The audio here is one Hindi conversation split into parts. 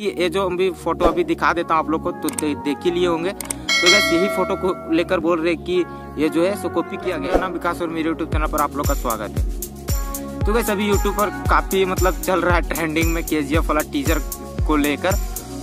कि ये जो अभी फोटो अभी दिखा देता हूँ आप लोग को, तो देख ही लिए होंगे। तो गैस यही फोटो को लेकर बोल रहे कि ये जो है सो कॉपी किया गया। नाम विकास और मेरे यूट्यूब चैनल पर आप लोग का स्वागत है। तो गैस अभी यूट्यूब पर काफ़ी मतलब चल रहा है ट्रेंडिंग में KGF वाला टीजर को लेकर।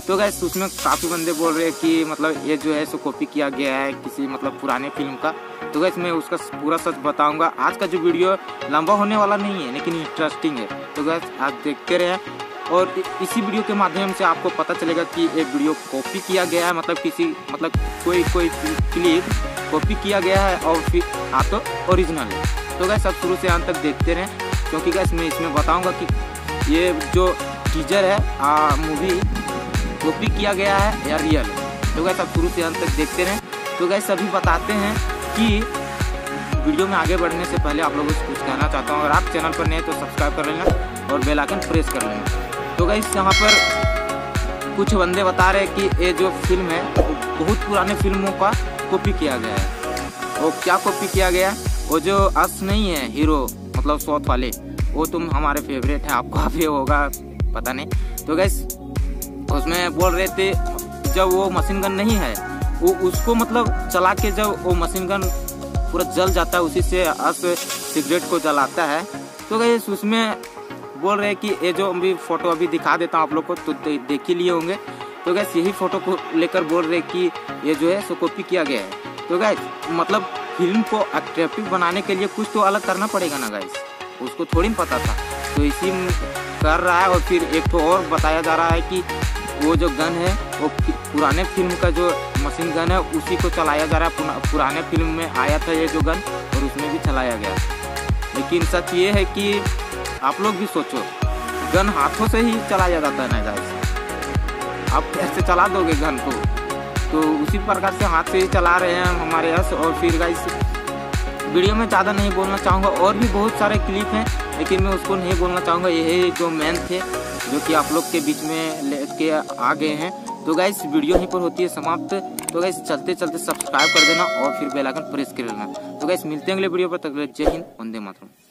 तो गैस उसमें काफ़ी बंदे बोल रहे हैं कि मतलब ये जो है सो कॉपी किया गया है किसी मतलब पुराने फिल्म का। तो गैस मैं उसका पूरा सच बताऊंगा। आज का जो वीडियो लंबा होने वाला नहीं है लेकिन इंटरेस्टिंग है। तो गैस आज देखते रहें और इसी वीडियो के माध्यम से आपको पता चलेगा कि ये वीडियो कॉपी किया गया है, मतलब किसी मतलब कोई क्लिप कॉपी किया गया है और फिर हाँ तो ओरिजिनल है। तो गैस आप शुरू से अंत तक देखते रहें, क्योंकि गैस मैं इसमें बताऊँगा कि ये जो टीजर है मूवी कॉपी किया गया है या रियल है। तो गैस आप शुरू से अंत तक देखते रहें। तो गैस अभी बताते हैं कि वीडियो में आगे बढ़ने से पहले आप लोगों से कुछ कहना चाहता हूँ। अगर आप चैनल पर नए तो सब्सक्राइब कर लेना और बेल आइकन प्रेस कर लेना। तो गाइस यहाँ पर कुछ बंदे बता रहे हैं कि ये जो फिल्म है बहुत पुराने फिल्मों का कॉपी किया गया है। और क्या कॉपी किया गया? वो जो अस नहीं है हीरो मतलब साउथ वाले, वो तुम हमारे फेवरेट हैं, आपका भी होगा पता नहीं। तो गाइस उसमें बोल रहे थे जब वो मशीन गन नहीं है वो उसको मतलब चला के जब वो मशीन गन पूरा जल जाता है उसी से अस सिगरेट को जलाता है। तो गाइस उसमें बोल रहे हैं कि ये जो अभी फोटो अभी दिखा देता हूँ आप लोग को, तो देख ही लिए होंगे। तो गाइस यही फोटो को लेकर बोल रहे हैं कि ये जो है सो कॉपी किया गया है। तो गाइस मतलब फिल्म को अट्रैक्टिव बनाने के लिए कुछ तो अलग करना पड़ेगा ना गाइस, उसको थोड़ी पता था तो इसी कर रहा है। और फिर एक तो और बताया जा रहा है कि वो जो गन है वो पुराने फिल्म का जो मशीन गन है उसी को चलाया जा रहा है। पुराने फिल्म में आया था ये जो गन और उसमें भी चलाया गया। लेकिन सच ये है कि आप लोग भी सोचो, गन हाथों से ही चलाया जाता है ना गाइस, आप कैसे चला दोगे गन को? तो उसी प्रकार से हाथ से ही चला रहे हैं हमारे यश। और फिर गाइस वीडियो में ज़्यादा नहीं बोलना चाहूँगा, और भी बहुत सारे क्लिप हैं लेकिन मैं उसको नहीं बोलना चाहूँगा। यही जो मैन थे जो कि आप लोग के बीच में लेके आ गए हैं। तो गाइस वीडियो यहीं पर होती है समाप्त। तो गाइस चलते चलते सब्सक्राइब कर देना और फिर बेल आइकन प्रेस कर लेना। तो गाइस मिलते हैं अगले वीडियो पर। तक जय हिंद, वंदे मातरम।